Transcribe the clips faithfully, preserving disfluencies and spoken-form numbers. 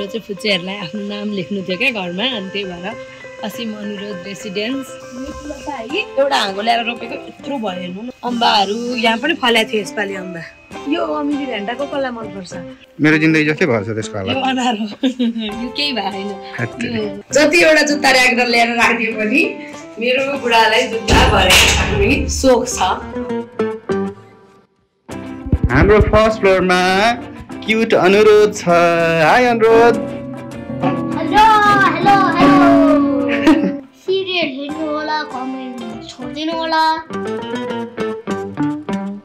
हाम्रो चाहिँ फुच्चेहरुलाई आफ्नो नाम लेख्नु थियो के घरमा अनि त्यही भएर असीम अनुरोध रेसिडेन्स मितुलका है एउटा हाँगो ल्याएर रोपेको यत्रो भयो हेर्नु अम्बाहरु यहाँ पनि फल्या थियो यसपाली अम्बा यो अमिली भेन्टाको कला मन पर्छ मेरो जिन्दगी जस्तै भर्छ त्यसको होला यो अनार हो यो केही भएन जति एउटा जुत्ता राखेर ल्याएर राखिदियो पनि मेरो बुढालाई जुत्ता भरेर राख्ने सोख छ हाम्रो फर्स्ट फ्लोरमा क्यूट अनुरोध छ हाय अनुरोध हेलो हेलो हेलो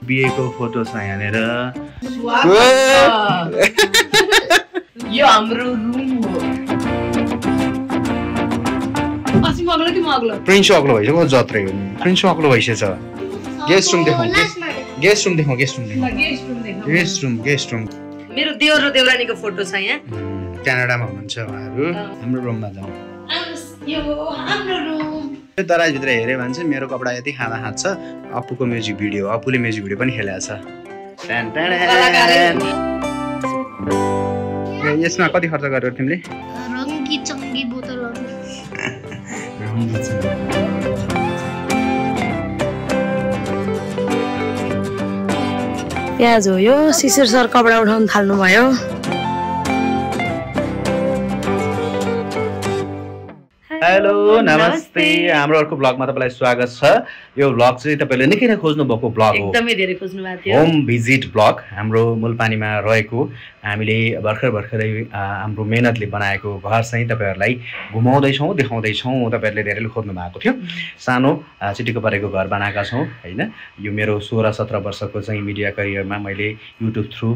बिएको फोटो छ यहाँनेर यो हाम्रो रुम हो असीम अग्लो कि म अग्लो प्रिन्स अग्लो भइसक्यो जत्रै हो प्रिन्स अग्लो भइसछ गेस्ट रुम देखाउ गेस्ट रुम देखाउ गेस्ट रुम देखाउ गेस्ट रुम देखाउ गेस्ट रुम गेस्ट रुम मेरो देवर र देवरानीको फोटो छ यहाँ क्यानाडामा हुनुहुन्छ उहाँहरु हाम्रो रुममा जाऊ यो हाम्रो रुम दराज भित्र हेरे भने चाहिँ मेरो कपडा यति खाँदा खाँछ अपुको म्युजिक भिडियो अपुले म्युजिक भिडियो पनि खेलेको छ यसमा कति खर्च गर्यो तिमीले रङ्गी चङ्गी बोतलहरु प्याज हो यो सिसर सर कपडा उठाउन थाल्नु भयो हेलो नमस्ते हाम्रो अर्को ब्लगमा तपाईलाई स्वागत छ यो ब्लग चाहिँ तपाईले निकै नै खोज्नु भएको ब्लग हो एकदमै धेरै खोज्नु भएको थियो होम भिजिट ब्लग हाम्रो मूलपानीमा रहेको हामीले भर्खर भर्खरै हाम्रो मेहनतले बनाएको घर चाहिँ तपाईहरुलाई घुमाउँदै छौं देखाउँदै छौं तपाईहरुले धेरैले खोज्नु भएको थियो सानो चिटिको परेको घर बनाएका छौं हैन यो मेरो सोह्र सत्र वर्षको चाहिँ मिडिया करियरमा मैले युट्युब थ्रू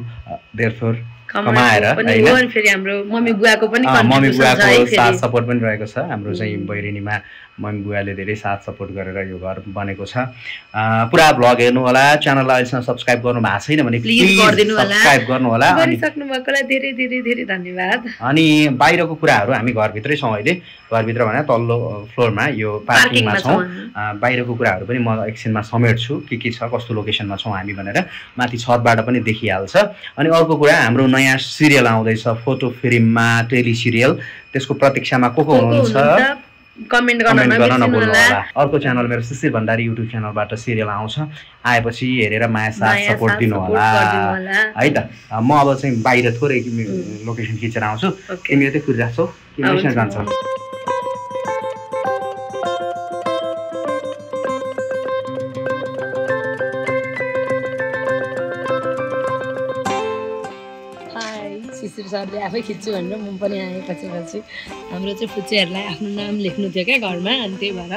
देयरफोर कमाएर हैन फेरि हाम्रो मम्मी बुवाको पनि मम्मी बुवाको साथ सपोर्ट पनि रहेको छ हाम्रो चाहिँ बैरिनीमा मम्मी बुवाले धेरै साथ सपोर्ट गरेर यो घर बनेको छ पुरा ब्लग हेर्नु होला च्यानललाई अझै सब्स्क्राइब गर्नु भएको छैन भने प्लिज गरिदिनु होला सब्स्क्राइब गर्नु होला अनि सक्नु भएकोलाई धेरै धेरै धेरै धन्यवाद अनि बाहिरको कुराहरु हामी घर भित्रै छौं अहिले घर भित्र भने तल्लो फ्लोरमा यो पार्किङमा छौं बाहिरको कुराहरु पनि म एकछिनमा समेट्छु के के छ कस्तो लोकेशनमा छौं हामी भनेर माथि छतबाट पनि देखिहाल्छ अनि अर्को कुरा हाम्रो नयाँ सिरियल आउँदै छ फोटो फिल्ममा टेली सिरियल त्यसको प्रतीक्षामा को को हुनुहुन्छ कमेन्ट गर्न नबिर्सनु होला अर्को च्यानल मेरो सिसिर भण्डारी युट्युब च्यानलबाट सिरियल आउँछ आएपछि हेरेर माया साथ सपोर्ट दिनु होला है त म अब चाहिँ बाहिर थोरै लोकेसन खिचेर आउँछु तिमी यतै कुरिराछौ तिमी यसमा जान्छौ सरले आफै खिच्छु भनेर म पनि आएपछि पछि हाम्रो चाहिँ फुच्चेहरुलाई आफ्नो नाम लेख्नु थियो के घरमा अनि त्यही भएर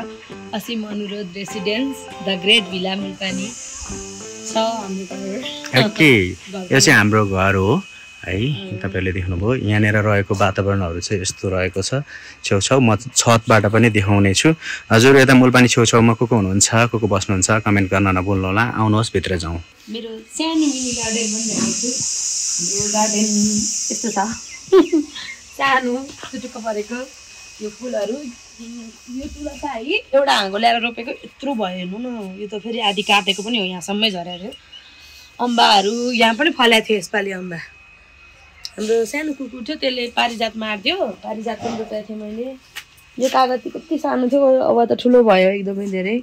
असीम अनुरोध रेसिडेन्स द ग्रेट भिला मूलपानी छ हाम्रो घर ओके यो चाहिँ हाम्रो घर हो है तपाईहरुले देख्नुभयो यहाँनेर रहेको वातावरणहरु चाहिँ यस्तो रहेको छ छेउछाउ म छतबाट पनि देखाउने छु हजुर यता मूलपानी छेउछाउमा को को हुनुहुन्छ को को बस्नुहुन्छ कमेन्ट गर्न नभुल्नु होला आउनुहोस् भित्र जाऊ मेरो सानो मिनी गार्डन बनाएको छु यो गार्डन यस्तो छ सानो छुटुको परेको यो फुलहरु यो तुलसी है एउटा हाँगो ल्याएर रोपेको यत्रो भयो हेर्नु न यो त फेरि आधी काटेको पनि हो यहाँसम्मै झरेर अम्बाहरु यहाँ पनि फल्या थियो यसपाली अम्बा हाम्रो सानो कुकुर थियो त्यसले पारिजात मार्दियो पारिजात पनि रोपेको थिएँ मैले यो कागती कति सानो थियो अब त ठुलो भयो एकदमै धेरै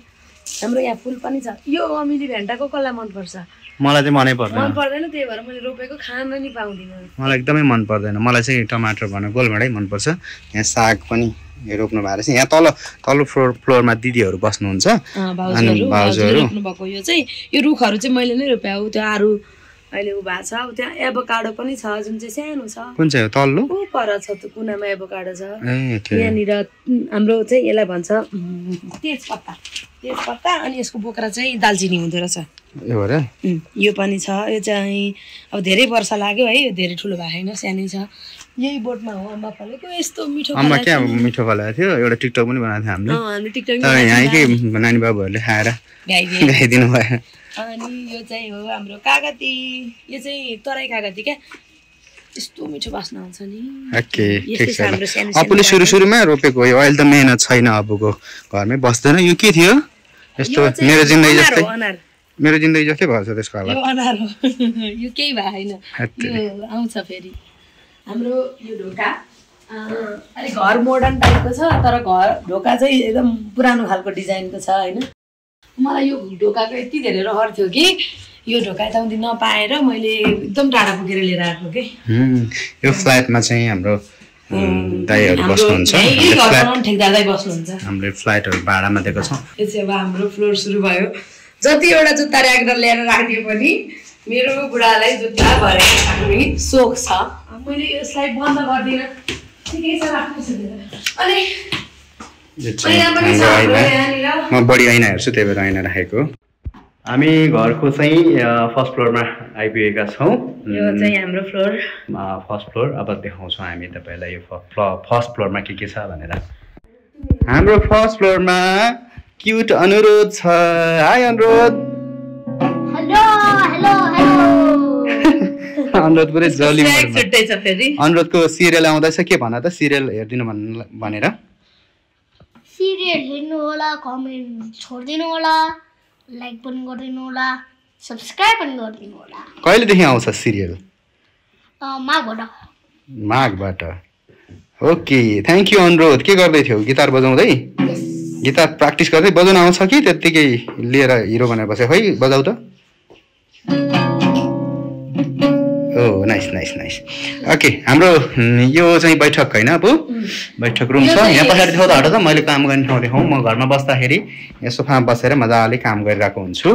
हाम्रो यहाँ फुल पनि छ यो अमिली भेन्टाको कला मन पर्छ मलाई चाहिँ मनै पर्दैन मन पर्दैन त्यही भएर मैले रोपेको खान नि पाउँदिन मलाई एकदमै मन पर्दैन मलाई चाहिँ टमाटर भने गोलभेडै मन पर्छ यहाँ साग पनि रोप्नु भएको छ यहाँ तल तल्लो फ्लोर फ्लोरमा दिदीहरु बस्नुहुन्छ अनि भाउजहरु रोप्नु भएको यो चाहिँ यो रुखहरु चाहिँ मैले नै रोप्याउ त्यो आरु अहिले उ भएको छ त्यहाँ एभोकाडो पनि छ जुन चाहिँ सानो छ कुन चाहिँ हो तल्लो उ पर छ त्यो कुनामा एभोकाडो छ यहाँ निर हाम्रो चाहिँ यसलाई भन्छ तेजपत्ता तेजपत्ता अनि यसको बोक्रा चाहिँ दालचिनी हुँदो रहेछ यो र यो पनि छ यो चाहिँ अब धेरै वर्ष लाग्यो है यो धेरै ठुलो भएन सानै छ यही बोटमा हो अम्बा फलेको यस्तो मिठो अम्बा के मिठो फलेको थियो एउटा टिकटक पनि बनाएको थियो हामीले हामीले टिकटक तर यहाँकै नानी बाबुहरुले खाएर गाइदिनु भयो अनि यो चाहिँ हो हाम्रो कागती यो चाहिँ तराई कागती के यस्तो मिठो बास्ना आउँछ नि ओके ठीक छ आफुले सुरु सुरुमा रोपेको हो अहिले त मेहनत छैन अबको घरमै बस्दैन यो के थियो यस्तो मेरो जिन्दगी जस्तै मेरो जिन्दगी जस्तै भएछ त्यसको होला यो अनार हो यो केही भएन यो आउँछ फेरि हाम्रो यो ढोका अलि घर मोडर्न टाइपको छ तर घर ढोका चाहिँ एकदम पुरानो खालको डिजाइनको छ हैन। मलाई यो ढोकाको यति धेरै रहर थियो कि यो ढोका चाहिँ नपाएर मैले एकदम टाढा पुगेर लिएर आएको के। यो फ्ल्याटमा चाहिँ हाम्रो दाइहरु बस्नुहुन्छ, फ्ल्याट ठेकदारले बस्नुहुन्छ, हामीले फ्ल्याटहरु भाडामा दिएको छौं। यो चाहिँ अब हाम्रो फ्लोर सुरु भयो। जतिवटा जुत्ता राखेर ल्याएर राख्ने पनि मेरो बुढालाई जुत्ता भरेर राख्ने सोख छ। मैले यसलाई बन्द गर्दिन, ठीकै छ राख्नुस् भनेर। अनि ऐना पनि छ यहाँनिर, म बढी ऐना हेर्छु त्यही भएर ऐना राखेको। हामी घरको चाहिँ फर्स्ट फ्लोरमा आइपुगेका छौँ। यो चाहिँ हाम्रो फ्लोर, फर्स्ट फ्लोर। अब देखाउँछौँ हामी तपाईलाई यो फर्स्ट फ्लोरमा के के छ भनेर। हाम्रो फर्स्ट फ्लोरमा क्यूट अनुरोध छ। हाय अनुरोध। Hello hello hello. अनुरोध पुरै जली मर्छ। छुट्टै छ फेरि। अनुरोधको सिरियल आउँदैछ, के भन त? सिरियल हेर्दिनु भनेर। सिरियल हेर्नु होला, कमेन्ट छोड्दिनु होला, लाइक पनि गरिदिनु होला, सब्स्क्राइब पनि गरिदिनु होला। कहिले देखि आउँछ सिरियल? अ माघबाट। माघबाट। ओके, थ्यांक यू अनुरोध। के गर्दै थियौ? गिटार बजाउँदै? गिटार प्र्याक्टिस गर्दै? बजाउन आउँछ कि त्यतिकै लिएर हिरो भनेर बसे? खोइ बजाउ त। ओ नाइस नाइस नाइस। ओके, हाम्रो यो चाहिँ बैठक हैन अब? बैठक रुम छ। यहाँ पछाडी देखाउ त, हट त। मैले काम गर्ने ठाउँ देखाउँ। म घरमा बस्दाखेरि यहाँ सोफामा बसेर मजाले काम गरिरहेको हुन्छु।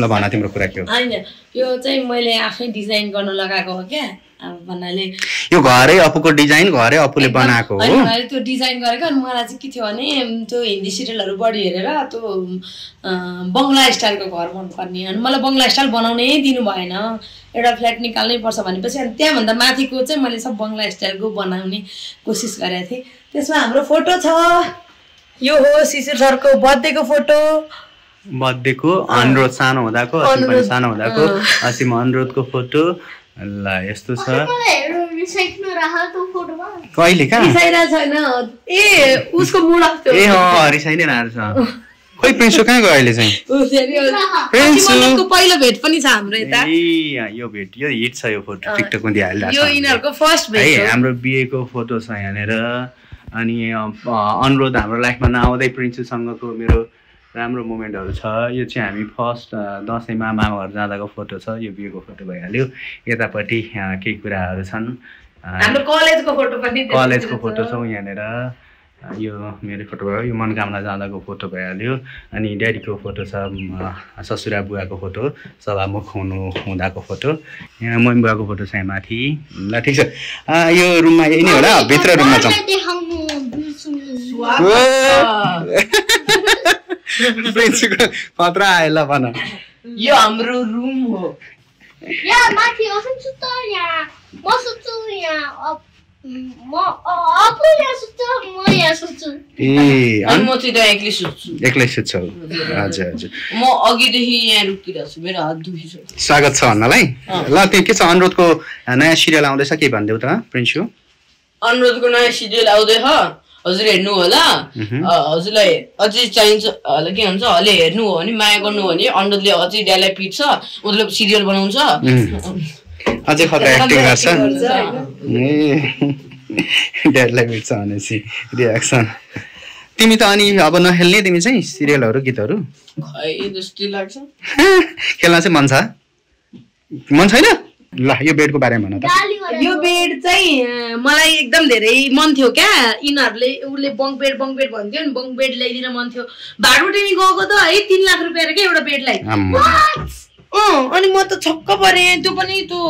ल भन तिम्रो कुरा के हो? हैन, यो चाहिँ मैले आफै डिजाइन गर्न लगाएको हो के। अब भन्नाले यो घरै अपुको डिजाइन, घरै अपुले बनाएको हो। मैले त्यो डिजाइन गरेको। अनि मलाई चाहिँ के थियो भने त्यो हिन्दी सिरियलहरु बढी हेरेर त्यो बंगला स्टाइलको घर मन पर्ने। अनि मलाई बंगला स्टाइल बनाउनै दिनु भएन, एउटा फ्ल्याट निकाल्नै पर्छ भनेपछि अनि त्यहाँ भन्दा माथिको चाहिँ मैले सब बंगला स्टाइलको बनाउने कोसिस गरेको थिए। त्यसमा हाम्रो फोटो छ। यो हो शिशिर सरको बर्थडेको फोटो। बर्थडेको अनुरोध सानो हुँदाको, असीम सानो हुँदाको, असीम अनुरोधको फोटो। ल यस्तो छ। कहिले कहाँ रिसाइरा छैन? ए उसको मूड अफ थियो। ए हो रिसाइ नै रहेछ। खोइ प्रिन्सु कहाँ गयो अहिले चाहिँ? प्रिन्सु मनको पहिलो भेट पनि छ हाम्रो यता। ए यो भेट यो हिट छ। यो फोटो टिकटकमा दिइहाल्दा यो इनहरुको फर्स्ट भेट हो। हाम्रो बिहेको फोटो छ यहाँनेर। अनि अनुरोध हाम्रो लाइफमा नआउँदै प्रिन्सुसँगको मेरो राम्रो मोमेन्टहरु छ। यो चाहिँ हामी फर्स्ट दशैंमा मामा घर जाँदाको फोटो छ। यो बिहेको फोटो भइहाल्यो। यतापट्टि केही कुराहरु छन्। हाम्रो कलेजको फोटो पनि, कलेजको फोटो छ यहाँनेर। यो मेरो फोटो भयो। यो मनकामना जाँदाको फोटो भइहाल्यो। अनि ड्याडीको फोटो छ, ससुरा बुवाको फोटो, सभामुख हुनु हुँदाको फोटो। यहाँ मम्मी बुवाको फोटो छ यहाँ माथि। ल ठिक छ, यो रुममा यही नै होला। भित्र रुममा छ। खतरा आयो। ल भन। यो हाम्रो रुम हो। यहाँ माथि सुत्छु त, यहाँ म सुत्छु, यहाँ म अफु यहाँ सुत्छु, म यहाँ सुत्छु। ए अनि म चाहिँ एक्लै सुत्छु। एक्लै सुत्छु। हजुर हजुर। म अघिदेखि यहाँ रुकिरहेछु, मेरो हात दुखिसक्यो। स्वागत छ भन्नलाई। ल त्यो के छ? अनुरोधको नयाँ सिरियल आउँदैछ, के भन्देउ त प्रिन्सु? अनुरोधको नयाँ सिरियल आउँदै छ, हजुर हेर्नु होला। हजुरलाई अझै चाहिन्छ होला, के भन्छ हले हेर्नु हो भने, माया गर्नु हो भने। अनुरोधले अझै ड्यालाई पिट्छ, उसले सिरियल बनाउँछ, अझै खतरा एक्टिङ गर्छ। ए ड्यालाई पिट्छ भनेपछि रियाक्सन। तिमी त अनि अब नखेल्ने तिमी चाहिँ सिरियलहरु गीतहरु? खै जस्तो लाग्छ। खेल्न चाहिँ मन छ? मन छैन? ल यो बेडको बारेमा भन त। यो बेड चाहिँ मलाई एकदम धेरै मन थियो क्या। यिनीहरूले उले बङ बेड बङ बेड भन्थ्यो नि, बङ बेड ल्याइदिन मन थियो। भाडुटेनी गएको त है तीन लाख रुपैयाँ के एउटा बेडलाई। अँ अनि म त छक्क परेँ। त्यो पनि त्यो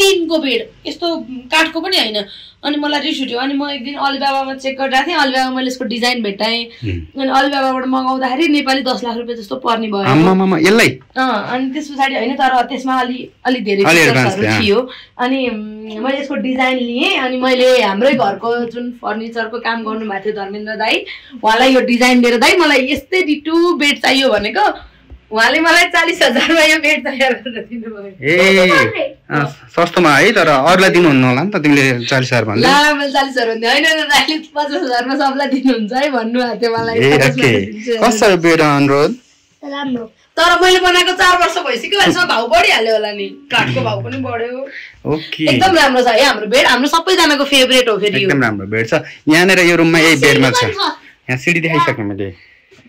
टिनको बेड, यस्तो काठको पनि होइन। अनि मलाई रिस उठ्यो। अनि म एक दिन अलिबाबामा चेक गरिरहेको थिएँ। अलिबाबामा मैले यसको डिजाइन भेटाएँ। अनि अलिबाबाबाट मगाउँदाखेरि नेपाली दस लाख रुपियाँ जस्तो पर्ने भयो यसलाई। अँ अनि त्यस पछाडि होइन, तर त्यसमा अलि अलिक धेरै फिचर्सहरू थियो। अनि मैले यसको डिजाइन लिएँ। अनि मैले हाम्रै घरको जुन फर्निचरको काम गर्नुभएको थियो धर्मेन्द्र दाई, उहाँलाई यो डिजाइन दिएर, दाई मलाई यस्तै डिटु बेड चाहियो भनेको। उहाँले मलाई चालिस हजारमा यो बेड तयार गरेर दिनुभयो। ए सस्तोमा है, तर अरूलाई दिनुहुन्न होला नि त? तिमीले चालिस हजार भन्दै? ला मैले चालिस हजार भन्दै हैन, अहिले पचास हजारमा सबलाई दिनुहुन्छ है भन्नुभएको थियो मलाई। कसरी बेड अनुरोध? राम्रो तर मैले बनाएको चार वर्ष भइसक्यो अहिले भाउ बढिहाल्यो होला नि काठको भाउ पनि बढ्यो ओके एकदम राम्रो छ है हाम्रो बेड हाम्रो सबैजनाको फेभरेट हो फेरि एकदम राम्रो बेड छ यहाँ नेर यो रुममा यही बेडमा छ यहाँ सिडी देखाइसके मैले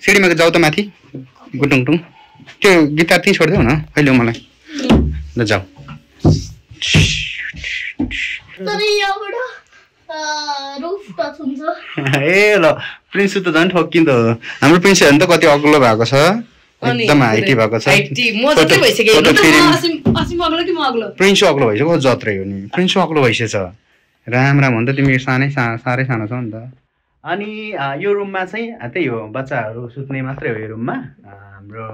सिडीमा जाऊ त माथि गुटुङटुङ त्यो गिटार त्यही छोड्देऊ न अहिले मलाई ल जाऊ तर यहाँबाट रुफ टच हुन्छ ए ल प्रिन्स त झन् ठोकिन्दो हाम्रो प्रिन्स हेर्न त कति अग्लो भएको छ एकदम आइटी भएको छ आइटी म जति भइसक्यो असिम असिम अग्लो कि म अग्लो प्रिन्स अग्लो भइसक्यो जत्रै हो नि प्रिन्स अग्लो भइसछ राम राम भन्दा तिमी सानै सारै सानो छौ नि त अनि यो रुममा चाहिँ त्यही हो बच्चाहरु सुत्ने मात्रै हो यो रुममा हाम्रो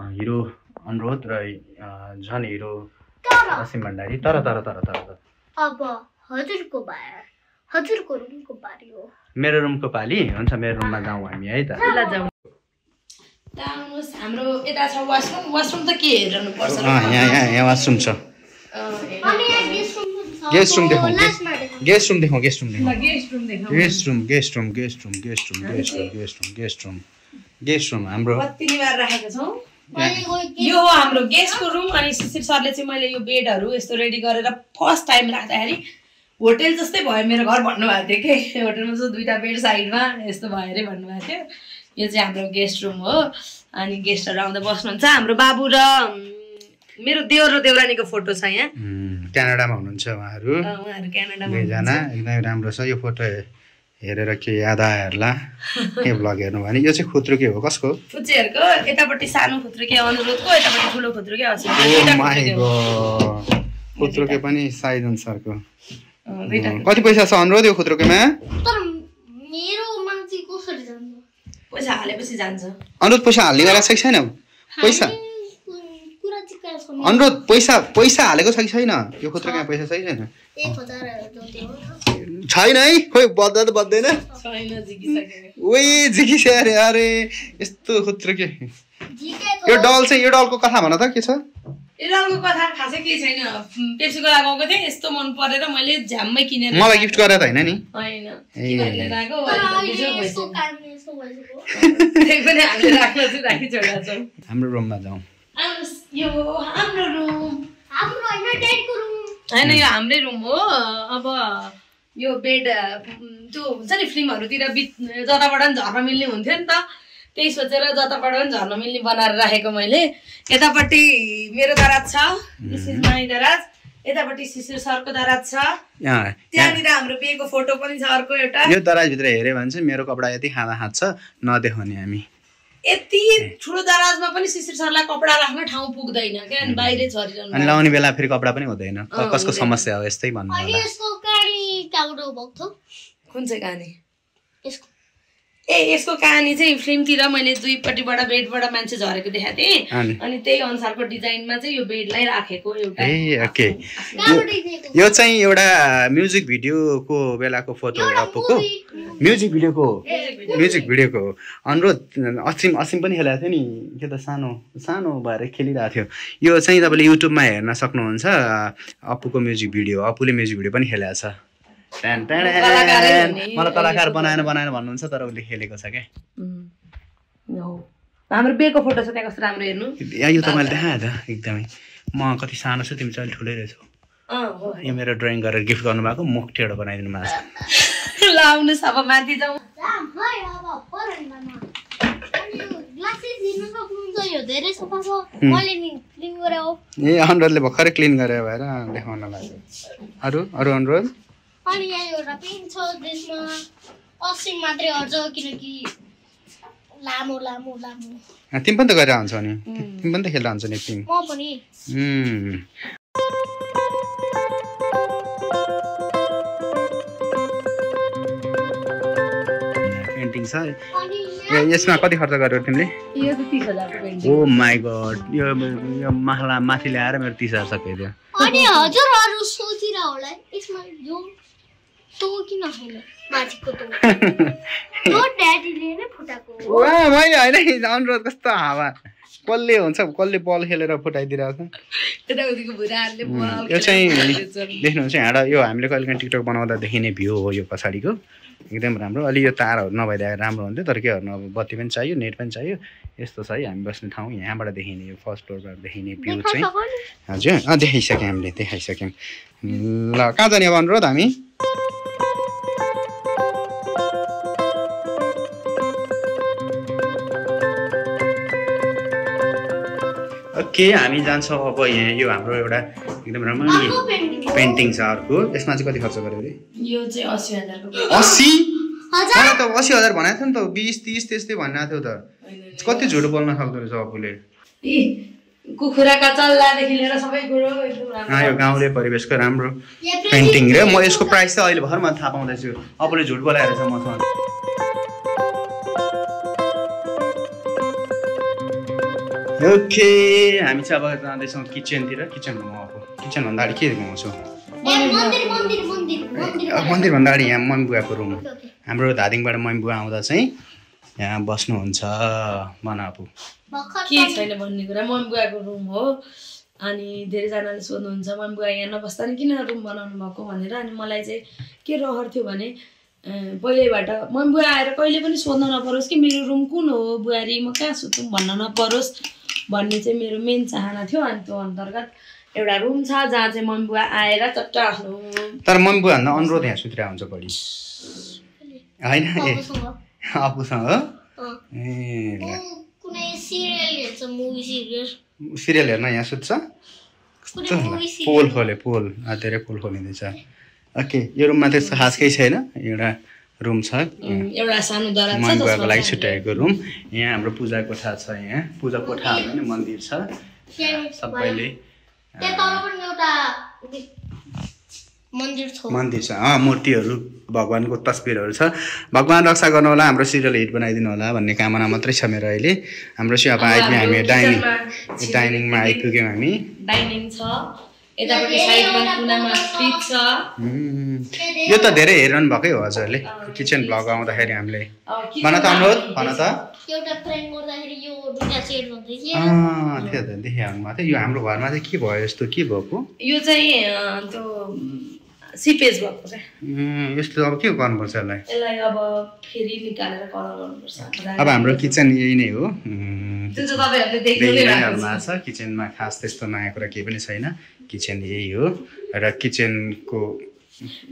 हिरो अनुरोध र झन हिरो असिम भण्डारी तर तर तर तर अब हजुरको बारे हजुरको रुमको बारे हो मेरो रुमको पाली हुन्छ मेरो रुममा जाऊ हामी है त ल जाऊ तामुस हाम्रो एता छ वाशरूम वाशरूम त के हेर्नु पर्छ अ यहाँ यहाँ यहाँ वाशरूम छ अनि गेस्ट रुम छ गेस्ट रुम देखौ गेस्ट रुम देखौ गेस्ट रुम देखौ गेस्ट रुम देखौ guest room guest room guest room guest room guest room guest room guest room guest room हाम्रो कतिबार राखेका छौ यो हो हाम्रो गेस्टको रुम अनि शिशिर सरले चाहिँ मैले यो बेडहरु यस्तो रेडी गरेर फर्स्ट टाइम राख्दाखेरि होटल जस्तै भयो मेरो घर भन्नु भएको थियो के होटलमा चाहिँ दुईटा बेड साइडमा यस्तो भयो रे भन्नु भएको थियो यो चाहिँ हाम्रो गेस्ट रुम हो अनि गेस्टहरु आउँदा बस्नुहुन्छ हाम्रो बाबु र मेरो देवर र देवरानीको फोटो छ यहाँ क्यानाडामा हुनुहुन्छ उहाँहरु उहाँहरु क्यानाडामा दुईजना एकदमै राम्रो छ यो फोटो हेरेर के याद आयो होला के ब्लग हेर्नु भने यो चाहिँ खुत्रुके हो कसको फुचेहरुको एतापट्टि सानो खुत्रुके अनुरोधको एतापट्टि ठूलो खुत्रुके असिम दुईटा खुत्रुके पनि साइज अनुसारको कति पैसा छ अनुरोध यो खुत्रुकेमा तर मेरो मान्छे कसरी जान्छ पैसा हालेपछि जान्छ अनुरोध पैसा हाल्ने गरेछ कि छैन पैसा कुरा जिका छ अनुरोध पैसा पैसा हालेको छ कि छैन यो खोत्रका पैसा सही छैन एक हजार जति हो छैन है खोइ बद्दा त बद्दैन छैन जिकिसक्यो ओइ जिकिस्या रे अरे यस्तो खोत्रके जिकेको यो डल चाहिँ यो डलको कथा भन त के छ यो डलको कथा खासै के छैन पेप्सीको लगाएको थिए यस्तो मन परेर मैले झ्याममै किनेर मलाई गिफ्ट गरे त हैन नि हैन के गर्ने राखो यसो काट्ने हाम्रो रुममा जाऊ यो हाम्रो रुम हाम्रो हैन डेडको रुम हैन यो हाम्रै रुम हो अब यो बेड त्यो हुन्छ नि फिल्महरुतिर जताबाट पनि झर्न मिल्ने हुन्थ्यो नि त त्यही सोचेर जताबाट पनि झर्न मिल्ने बनाएर राखेको मैले यतापट्टि मेरो दराज छ दिस इज माइ दराज यतापट्टि शिशिर सरको दराज छ त्यहाँनिर हाम्रो बेको फोटो पनि छ अर्को एउटा यो दराजभित्र हेरे भने चाहिँ मेरो कपडा यति खाँदा हात छ नदेखाउने हामी यति ठुलो दराजमा पनि शिशिर सरलाई कपडा राख्न ठाउँ पुग्दैन के बाहिरै झरिरहनु अनि लाउने बेला फेरि कपडा पनि हुँदैन कसको समस्या हो यस्तै भन्नु होला अनि यसको कानी काउडो भक्थौ कुन चाहिँ कानी यसको ए यसको कानी चाहिँ फिल्मतिर मैले दुईपट्टिबाट बेडबाट मान्छे झरेको देखाए थिए अनि त्यही अनुसारको डिजाइनमा चाहिँ यो बेडलाई राखेको एउटा ए ओके यो चाहिँ एउटा म्युजिक भिडियोको बेलाको फोटो अपुको म्युजिक भिडियोको म्युजिक भिडियोको अनुरोध असिम असिम पनि खेलेको थियो नि के त सानो सानो भएर खेलिरहेको थियो यो चाहिँ तपाईले युट्युबमा हेर्न सक्नुहुन्छ अपुको म्युजिक भिडियो अपुले म्युजिक भिडियो पनि खेलेको छ टन टन मलाई कलाकार बनाएन बनाएन भन्नुहुन्छ तर उले खेलेको छ के हो हाम्रो बेको फोटो छ त्यहाँ कस्तो राम्रो हेर्नु यो त मैले देखाए त एकदमै म कति सानो छु तिमी चाहिँ अलि ठुलै रहेछौ अ हो यो मेरो ड्राइङ गरेर गिफ्ट गर्नु भएको मुख टेढो बनाइदिनु भएको छ ल आउनुस अब माथि जाऊ जाम है अब परैमा न अनि ग्लासेस दिनु सक्नुहुन्छ यो धेरै सफा छ मैले नि क्लीन गरे हो ए अनुरोधले भर्खरै क्लीन गरे भएर देखाउन लाग्यो अरु अरु अनुरोध अनि यहाँ एउटा पेन छ जसमा असिम मात्रै अर्ज किनकि लामो लामो लामो तिमी पनि त गरेर आउँछौ नि तिमी पनि त खेलेर आउँछौ नि तिमी म पनि पेन्टिङ छ यसमा कति खर्च गर्यो तिमीले यो त तीस हजार पेन्टिङ ओ माइ गॉड यो यो माखला माथि ल्याएर मेरो तीस हजार सकियो अनि हजुर अरु सोचिरा होला यसमा यो तो किन होइन माथिको त यो ड्याडीले नै फुटाको ओ मैले हैन अनुरोध कस्तो हावा कसले हुन्छ कसले बल खेलेर फुटाइदिराछ यताउदिको भुराहरुले बल यो चाहिँ देख्नुहुन्छ हाँडा यो हामीले कहिलेकाहीँ टिकटक बनाउँदा देखिने भ्यू हो यो पछाडीको एकदम राम्रो अलि यो तारहरु नभइदा राम्रो हुन्थ्यो तर केहरु अब बत्ती पनि चाहियो नेट पनि चाहियो यस्तो छ है हामी बस्ने ठाउँ यहाँबाट देखिने यो फर्स्ट फ्लोरबाट देखिने भ्यू चाहिँ हजुर अ देखाइसके हामीले देखाइसक्यौं ल कहाँ जाने अब अनुरोध हामी के हामी जान्छौं अब यहाँ यो हाम्रो एउटा एकदम रमाइलो पेन्टिङ छ अर्को यसमा चाहिँ कति खर्च गर्यो रे यो चाहिँ अस्सी हजार को अस्सी हजार त अस्सी हजार भनेको थियो नि त बीस तीस त्यस्तै भन्ना थियो त कति झुट बोल्न सक्दो रहेछ आफुले ए कुखुराका चल्ला देखि लिएर सबै कुरो एकदम राम्रो गाउँले परिवेशको राम्रो पेन्टिङ रे म यसको प्राइस चाहिँ अहिले भर्खर म थाहा पाउँदैछु आफुले झुट बोलाइरहेछ मसँग ओके हामी चाहिँ अब जाँदैछौँ किचनतिर किचन घुमाउँछु किचन भन्दा अगाडि के घुमाउँछु मन्दिरभन्दा अगाडि यहाँ मम्मी बुवाको रुम हाम्रो धादिङबाट मम्मी बुवा आउँदा चाहिँ यहाँ बस्नुहुन्छ मनापु के छैन भन्ने कुरा मम्मी बुवाको रुम हो अनि धेरैजनाले सोध्नुहुन्छ मम्मी बुवा यहाँ नबस्दा नि किन रुम बनाउनु भएको भनेर अनि मलाई चाहिँ के रहर थियो भने पहिलेबाट मम्मी बुवा आएर कहिले पनि सोध्न नपरोस् कि मेरो रुम कुन हो बुहारी म कहाँ सुत्छु भन्न नपरोस् भन्ने चाहिँ मेरो मेन चाहना थियो अनि त्यो अन्तर्गत एउटा रुम छ जहाँ चाहिँ मम्मी बुवा आएर चट्ट आफ्नो तर मम्मी बुवा भन्दा अनुरोध यहाँ सुत्रा हुन्छ बढी हैन ए आफूसँग ए ल कुनै सिरियल हेर्छ मुभी सिरियल सिरियल हेर्न यहाँ सुत्छ कस्तो पोल खोले पोल आ धेरै पोल खोलिँदैछ ओके यो रुममा त्यस्तो खास केही छैन एउटा रुम छ एउटा सानो दरा छ मन्दिरको लागि छुट्याएको रुम यहाँ हाम्रो पूजा कोठा छ यहाँ पूजा कोठा हो नि मन्दिर छ सबैले त्यहाँ तल पनि एउटा मन्दिर छ मन्दिर छ अ मूर्तिहरु भगवानको तस्बिरहरु छ भगवान रक्षा गर्नु होला हाम्रो सिरियल हिट बनाइदिनु होला भन्ने कामना मात्रै छ मेरो अहिले हाम्रो सेवा आइपुग्यो हामी डाइनिङ डाइनिङमा आइपुग्यौं हामी डाइनिङ छ यतापट्टि साइडमा कुनामा फ्रिज छ यो त धेरै हेरन भकै हो हजुरले किचन ब्लग आउँदाखेरि हामीले भन त अनुरोध भन त एउटा फ्रेम गर्दाखेरि यो दुटा सेट भन्दै थियो अ त्यो त देख्याउनु मात्र यो हाम्रो घरमा चाहिँ के भयो यस्तो के भएको यो चाहिँ त्यो सिपेज भएको छ अ यस्तो अब के गर्नु पर्छ यसलाई यसलाई अब फेरि निकालेर कलर गर्नु पर्छ अब हाम्रो किचन यही नै हो त्यो चाहिँ तपाईहरुले देख्नुले भएको छ किचनमा खास त्यस्तो नयाँ कुरा केही पनि छैन किचन यही हो र किचनको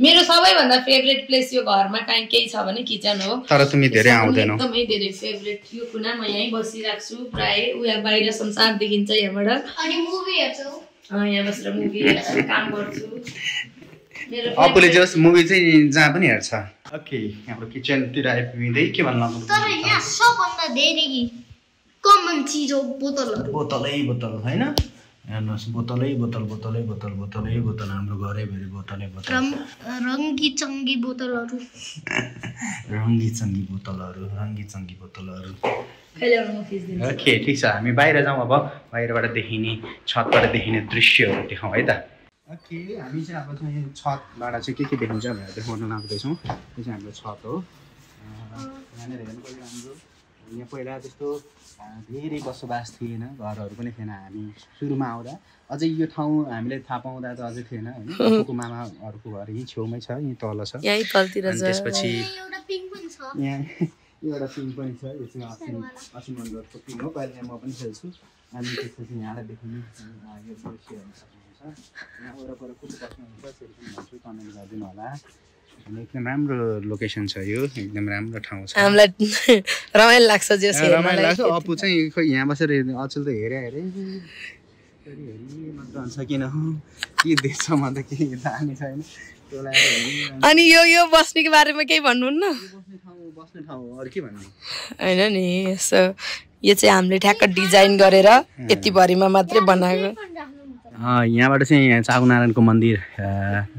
मेरो सबैभन्दा फेभरेट प्लेस यो घरमा काई केही छ भने किचन हो तर तिमी धेरै आउँदैनौ एकदमै धेरै फेभरेट यो कुना म यही बसिराख्छु प्राय उया बाहिर संसार देखिन्छ यहाँबाट अनि मुभी हेर्छौ अ यहाँ बसेर मुभी काम गर्छु मेरो आफुले जस मुभी चाहिँ जहाँ पनि हेर्छ ओके हाम्रो किचन तिर आइपुग्दै के भन्नु लाग्छ तर यहाँ सबभन्दा धेरै कमन चीज हो बोतलहरु बोतलै बोतल हैन हेर्नुहोस् बोतलै बोतल बोतलै बोतल बोतलै बोतल हाम्रो घरैभरि बोतलै बोतल रङ्गी चङ्गी बोतलहरू रङ्गी चङ्गी बोतलहरू रङ्गी चङ्गी बोतलहरू ओके ठिक छ हामी बाहिर जाउँ अब बाहिरबाट देखिने छतबाट देखिने दृश्यहरू देखाउँ है त ओके हामी चाहिँ अब चाहिँ छतबाट चाहिँ के के देखिन्छ भनेर देखाउन लाग्दैछौँ त्यो चाहिँ हाम्रो छत हो यहाँनिर हेर्नु पऱ्यो हाम्रो यहाँ पहिला त्यस्तो धेरै बसोबास थिएन घरहरू पनि थिएन हामी सुरुमा आउँदा अझै यो ठाउँ हामीले थाहा पाउँदा त अझै थिएन हैन फुपू मामाहरूको घर यही छेउमै छ यही तल छ यही तलतिर छ त्यसपछि एउटा पिङ पनि छ यहाँ एउटा पिङ पनि छ यो चाहिँ असीम असीम मन्दिरको पिङ हो कहिले म पनि खेल्छु अनि त्यसपछि यहाँलाई देख्नु यो दृश्यहरू सक्नुहुन्छ यहाँ वरपर कुन बस्नुहुन्छ त्यसरी पनि भन्छु कमेन्ट गरिदिनु होला एकदम राम्रो लोकेसन छ यो एकदम राम्रो ठाउँ छ हामीलाई रमाइलो लाग्छ जे छ रमाइलो लाग्छ अपु चाहिँ खोइ यहाँ बसेर अचेल त हेरे हेरे मात्र हुन्छ किन के देख्छ म त के थाहा छैन अनि यो यो बस्नेको बारेमा केही भन्नुहुन्न बस्ने ठाउँ बस्ने ठाउँ हो अरु के भन्नु हैन नि सो यो चाहिँ हामीले ठ्याक्क डिजाइन गरेर यति भरिमा मात्रै बनाएको यहाँबाट चाहिँ चाकुनारायणको मन्दिर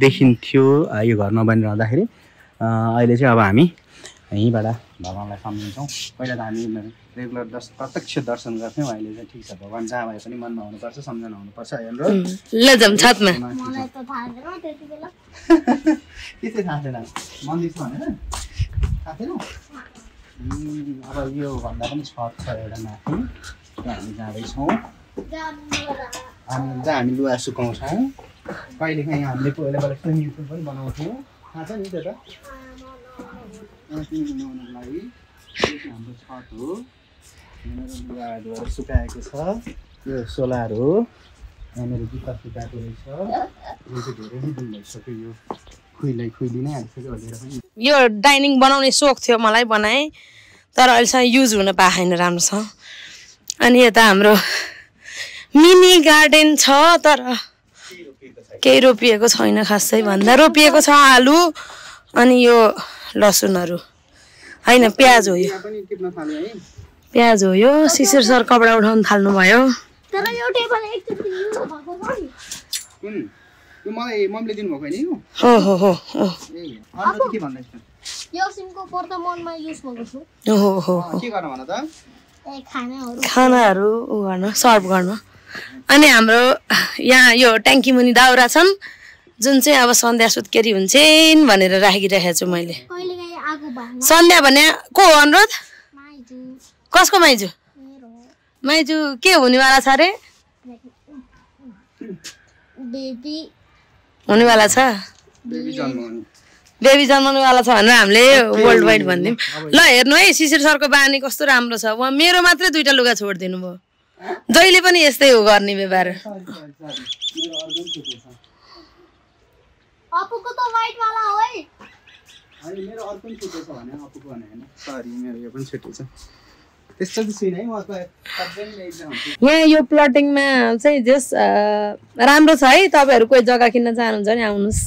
देखिन्थ्यो यो घर नबनिरहँदाखेरि अहिले चाहिँ अब हामी यहीँबाट भगवान्लाई सम्झिन्छौँ पहिला त हामी रेगुलर दर्श प्रत्यक्ष दर्शन गर्थ्यौँ अहिले चाहिँ ठिक छ भगवान् जहाँ भए पनि मनमा हुनुपर्छ सम्झना हुनुपर्छ हेर्नु ल जाम छतमा मलाई त थाहा छैन त्यति बेला के चाहिँ थाहा छैन मन्दिर छ हैन थाहा छैन अब यो भन्दा पनि छत छ एउटा माथि हामी जाँदैछौँ हामी जा हामी लुगा सुकाउँछौँ कहिले काहीँ हामीले पहिला बेला स्विमिङ पुल पनि बनाउँथ्यौँ थाहा छ नि त अनि बनाउनको लागि हाम्रो छत हो मेरो लुगाहरू सुकाएको छ यो सोलर हो मेरो जुत्ता सुकाएको रहेछ यो चाहिँ धेरै दिन भइसक्यो यो खुइलै खुइली नै हाल्छौ भनेर पनि यो डाइनिङ बनाउने सोख थियो मलाई बनाए तर अहिलेसम्म युज हुन पाएन राम्रोसँग अनि यता हाम्रो मिनी गार्डन छ तर केही रोपिएको छैन खासै भन्दा रोपिएको छ आलु अनि यो लसुनहरु हैन प्याज हो यो प्याज हो यो सिसर सर कपडा उठाउन थाल्नु भयो तर यो टेबल एकचोटी युज भएको छ नि कुन यो मलाई मम्मीले दिनु भएको हैन यो हो हो हो ए अरु के भन्दैछ यो सिमको पर्दा मनमा युज गर्छु हो हो के गर्न भन त ए खानाहरु खानाहरु उ गर्न सर्भ गर्न अनि हाम्रो यहाँ यो ट्याङ्की मुनि दाउरा छन् जुन चाहिँ अब सन्ध्या सुत्केरी हुन्छैन भनेर राखिरहेको छु मैले कहिले गए आगो बाल्न सन्ध्या भने को अनुरोध माइजु कसको माइजु मेरो माइजु के हुनेवाला छ रे बेबी हुनेवाला छ बेबी जन्म हुने बेबी जन्मनेवाला छ भनेर हामीले वर्ल्ड वाइड भन्दियौँ ल हेर्नु है शिशिर सरको बानी कस्तो राम्रो छ उहाँ मेरो मात्रै दुईटा लुगा छोडिदिनु भयो जहिले पनि यस्तै हो गर्ने व्यवहार अपुको त वाइट वाला हो है अनि मेरो अर्को पनि छुटेछ भने अपुको भने हैन सरी मेरो यो पनि छुटेछ त्यस्तो चाहिँ छैन है उहाँको सबै नै एक्जाम यहाँ यो प्लटिङमा चाहिँ जस राम्रो छ है तपाईहरु कुनै जग्गा किन्न चाहनुहुन्छ नि आउनुस्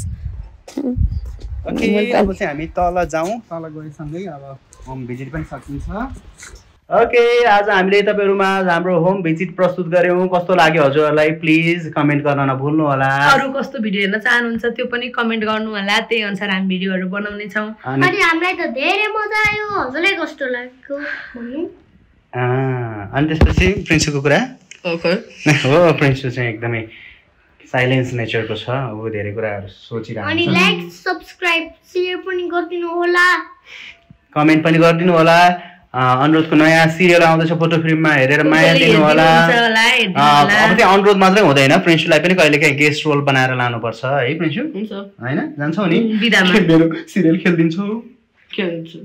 ओके अब चाहिँ हामी तल जाऊ तल गएसँगै अब होम भिजिट पनि सकिन्छ ओके आज हामीले तपाईहरुमा हाम्रो होम भिजिट प्रस्तुत गर्यौं कस्तो लाग्यो हजुरहरुलाई प्लिज कमेन्ट गर्न नभुल्नु होला अरु कस्तो भिडियो हेर्न चाहनुहुन्छ त्यो पनि कमेन्ट गर्नु होला त्यही अनुसार हामी भिडियोहरु बनाउने छौं अनि हामीलाई त धेरै मजा आयो हजुरलाई कस्तो लाग्यो भन्नु आ अनि त्यसपछि प्रिन्सुको कुरा ओके हो प्रिन्सु चाहिँ एकदमै साइलेन्स नेचर को छ अब धेरै कुराहरु सोचिराख्नु अनि लाइक सब्स्क्राइब शेयर पनि गर्दिनु होला कमेन्ट पनि गर्दिनु होला अनुरोधको नयाँ सिरियल आउँदैछ फोटो फिल्ममा हेरेर माया दिनु होला अब चाहिँ अनुरोध मात्रै हुँदैन प्रिन्सुलाई पनि कहिलेकाहीँ गेस्ट रोल बनाएर लानुपर्छ है प्रिन्सु हुन्छ हैन जान्छौ नि मेरो सिरियल खेल्दिन्छौ खेल्छु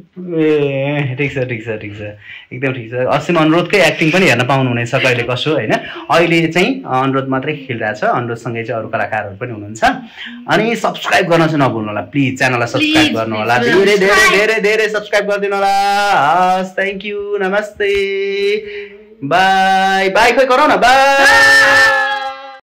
ए ठीक छ ठीक छ ठीक छ एकदम ठीक छ असीम अनुरोधकै एक्टिङ पनि हेर्न पाउनु हुनेछ कहिले कसो हैन अहिले चाहिँ अनुरोध मात्रै खेलिरहेछ अनुरोध सँगै चाहिँ अरु कलाकारहरु पनि हुनुहुन्छ अनि सब्स्क्राइब गर्न चाहिँ नभुल्नु होला प्लिज च्यानललाई सब्स्क्राइब गर्नु होला धेरै धेरै धेरै धेरै सब्स्क्राइब गर्दिनु होला हस् थ्यांक यू नमस्ते बाय बाय खै गरौ न बाय